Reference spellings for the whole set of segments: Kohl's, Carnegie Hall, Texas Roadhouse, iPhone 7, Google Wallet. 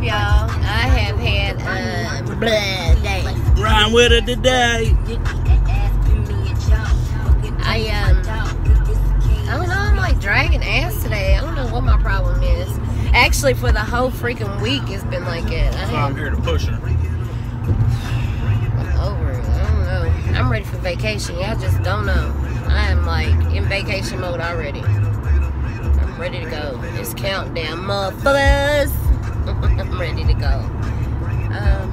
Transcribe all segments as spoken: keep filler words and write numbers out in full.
up, y'all? I have had a uh, blood day. Rhyme with it today. I, um, I don't know, I'm like dragging ass today. I don't know what my problem is. Actually, for the whole freaking week, it's been like it. That's why I'm here to push her. I'm over it. I don't know. I'm ready for vacation. Y'all just don't know. I am like in vacation mode already. Ready to go. It's countdown, motherfuckers. I'm ready to go. Um,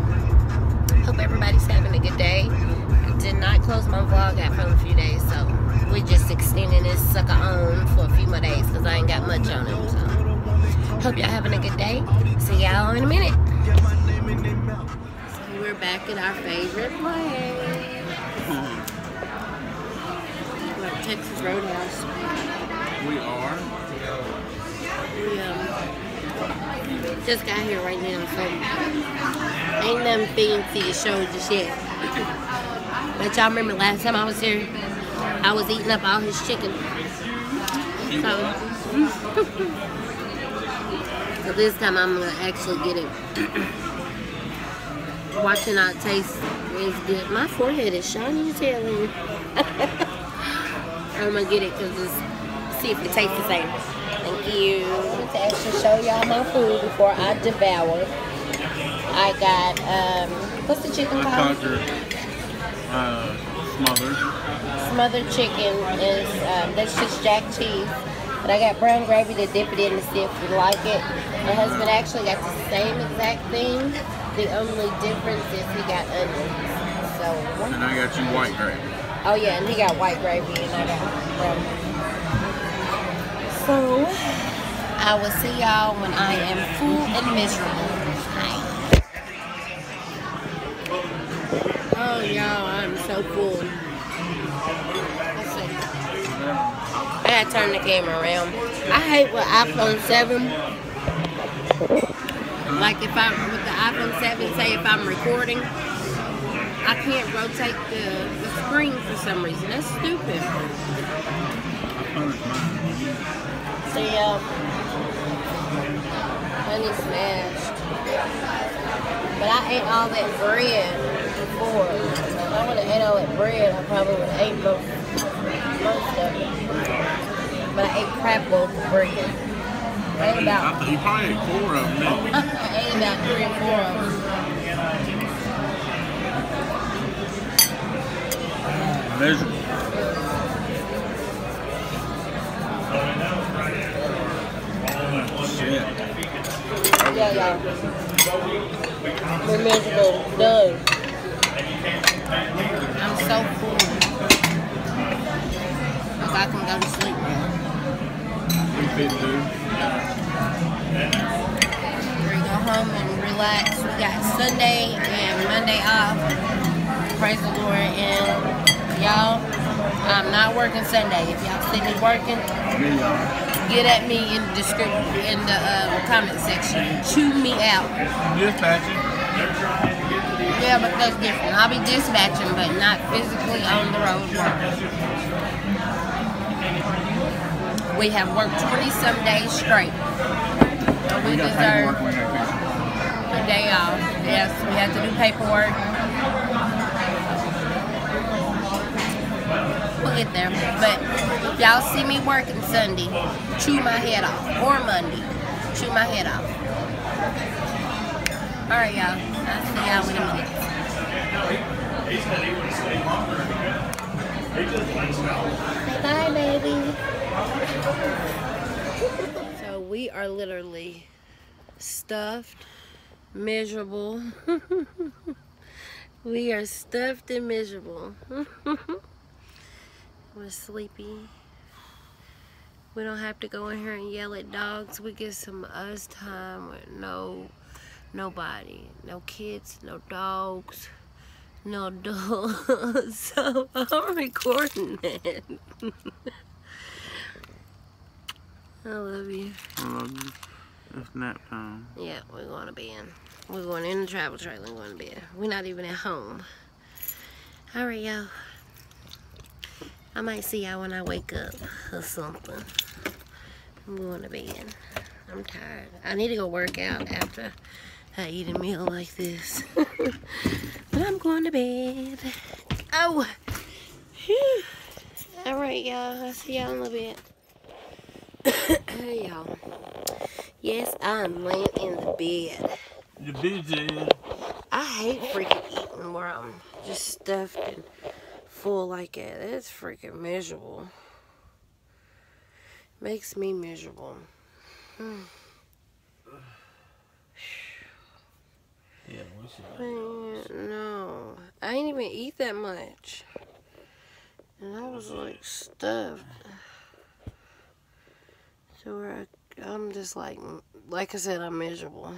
hope everybody's having a good day. I did not close my vlog out for a few days, so we're just extending this sucker on for a few more days because I ain't got much on it. So hope y'all having a good day. See y'all in a minute. So we're back at our favorite place. We're at Texas Roadhouse. We are. We um, just got here right now, so ain't nothing fancy to show just yet. But y'all remember last time I was here, I was eating up all his chicken. So, so this time I'm gonna actually get it. Watching our taste is good. My forehead is shiny as hell. I'm gonna get it because it's see if it tastes the same. Thank you. To actually show y'all my food before I devour. I got, um, what's the chicken called? Uh, smothered. Smothered chicken is, um, that's just jack cheese. But I got brown gravy to dip it in to see if you like it. My husband actually got the same exact thing. The only difference is he got onions. So, and I got you white gravy. Oh yeah, and he got white gravy and I got brown gravy. So, I will see y'all when I am full and miserable. Hi. Oh, y'all, I'm so full. Let's see. I gotta turn the camera around. I hate with iPhone seven. Like, if I'm with the iPhone seven, say if I'm recording, I can't rotate the, the screen for some reason. That's stupid. See y'all. Honey smashed. But I ate all that bread before. So if I would have ate all that bread, I probably would have ate most, most of it. But I ate crab bowl for bread. I ate about... You probably ate four of them. I ate about three or four of them. Measurable. Yeah, y'all. We're miserable. Done. I'm so full. Cause I can go to sleep. We're gonna go home and relax. We got Sunday and Monday off. Praise the Lord. And y'all, I'm not working Sunday. If y'all see me working, get at me in the description, in the uh, comment section. Chew me out. Dispatching. Yeah, but that's different. I'll be dispatching, but not physically on the road working. We have worked twenty some days straight. So we, we deserve a day off. Yes, we have to do paperwork. We'll get there, but if y'all see me working Sunday, chew my head off, or Monday, chew my head off. All right, y'all. I'll see y'all in a minute. Bye, baby. So we are literally stuffed, miserable. We are stuffed and miserable. We're sleepy. We don't have to go in here and yell at dogs. We get some us time with no nobody. No kids, no dogs, no dogs. So I'm recording that. I love you. I love you. It's nap time. Yeah, we're going to bed. We're going in the travel trailer, we're going to bed. We're not even at home. Alright, y'all. I might see y'all when I wake up or something. I'm going to bed. I'm tired. I need to go work out after I eat a meal like this. But I'm going to bed. Oh! Whew. All right, y'all. I'll see y'all in a bit. Hey, y'all. Yes, I'm laying in the bed. The bed. I hate freaking eating where I'm just stuffed and full like that. That's freaking miserable. Makes me miserable. Hmm. Yeah, we should. Man, no, I ain't even eat that much, and I was like stuffed. So where I, I'm just like, like I said, I'm miserable.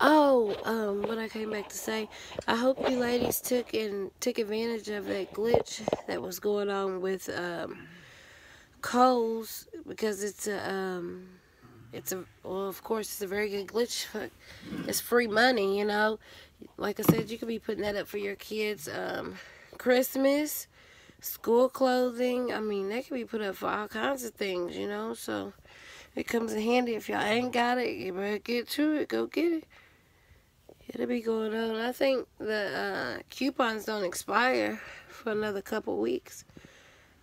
Oh, um, what I came back to say, I hope you ladies took and took advantage of that glitch that was going on with um, Kohl's, because it's a, um, it's a, well, of course, it's a very good glitch. It's free money, you know. Like I said, you could be putting that up for your kids' um, Christmas, school clothing. I mean, that could be put up for all kinds of things, you know. So it comes in handy. If y'all ain't got it, you better get to it. Go get it. It'll be going on. I think the uh, coupons don't expire for another couple weeks.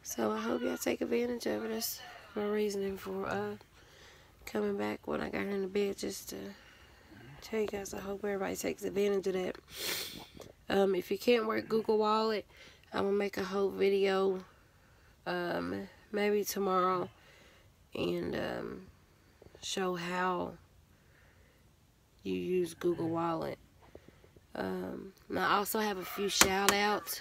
So I hope y'all take advantage of it. That's my reasoning for uh, coming back when I got here in the bed, just to tell you guys I hope everybody takes advantage of that. Um, if you can't work Google Wallet, I'm going to make a whole video um, maybe tomorrow, and um, show how you use Google Wallet. Um, and I also have a few shout outs.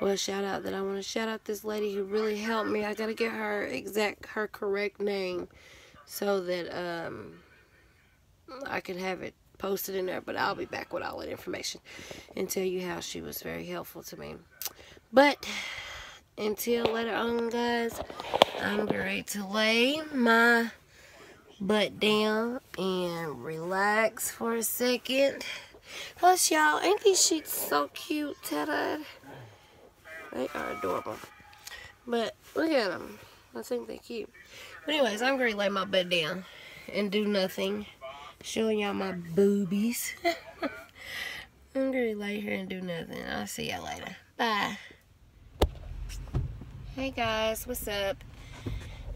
Well, shout out that I want to shout out this lady who really helped me. I got to get her exact, her correct name so that um, I can have it posted in there. But I'll be back with all that information and tell you how she was very helpful to me. But until later on, guys, I'm ready to lay my butt down and relax for a second. Plus, y'all, ain't these sheets so cute, Tada? They are adorable. But look at them. I think they're cute. But anyways, I'm going to lay my butt down and do nothing. Showing y'all my boobies. I'm going to lay here and do nothing. I'll see y'all later. Bye. Hey, guys. What's up?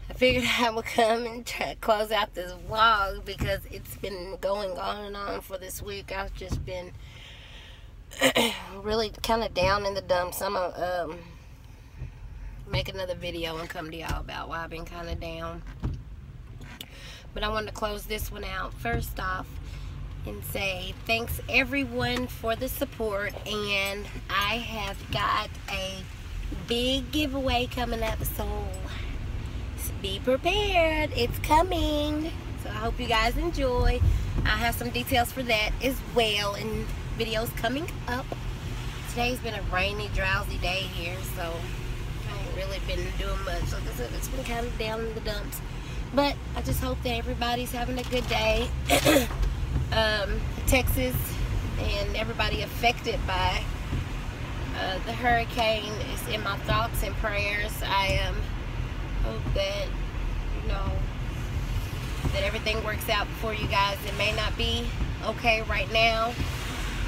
I figured I would come and try to close out this vlog because it's been going on and on for this week. I've just been really kind of down in the dumps. I'm going to um, make another video and come to y'all about why I've been kind of down. But I wanted to close this one out first off and say thanks everyone for the support. And I have got a big giveaway coming up, so be prepared, it's coming. So I hope you guys enjoy. I have some details for that as well and videos coming up. Today's been a rainy, drowsy day here, so I ain't really been doing much. Like I said, it's been kind of down in the dumps, but I just hope that everybody's having a good day. um, Texas and everybody affected by uh, the hurricane is in my thoughts and prayers. I am um, hope that, you know, that everything works out for you guys. It may not be okay right now,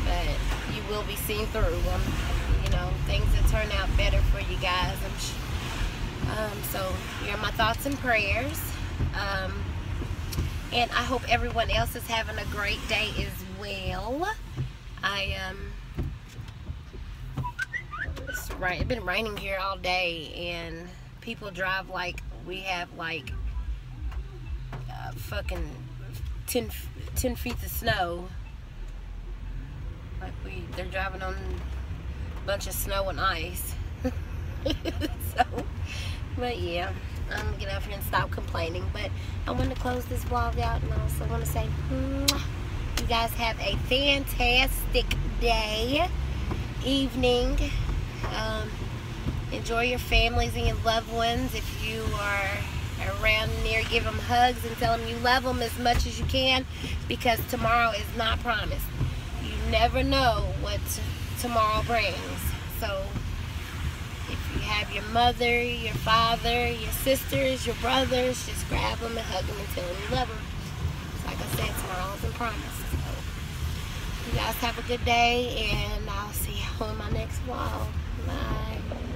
but you will be seen through them. You know, things will turn out better for you guys. I'm sure. Um, so, you're my thoughts and prayers. Um, and I hope everyone else is having a great day as well. I um, it's right. It's been raining here all day, and people drive like we have like uh, fucking ten, ten feet of snow. Like we, they're driving on a bunch of snow and ice. So, but yeah, I'm gonna get off here and stop complaining. But I want to close this vlog out, and I also want to say, mwah, you guys have a fantastic day, evening. Um, Enjoy your families and your loved ones. If you are around near, give them hugs and tell them you love them as much as you can, because tomorrow is not promised. You never know what tomorrow brings. So if you have your mother, your father, your sisters, your brothers, just grab them and hug them and tell them you love them. like I said, tomorrow's a promise. So you guys have a good day, and I'll see you on my next vlog. Bye.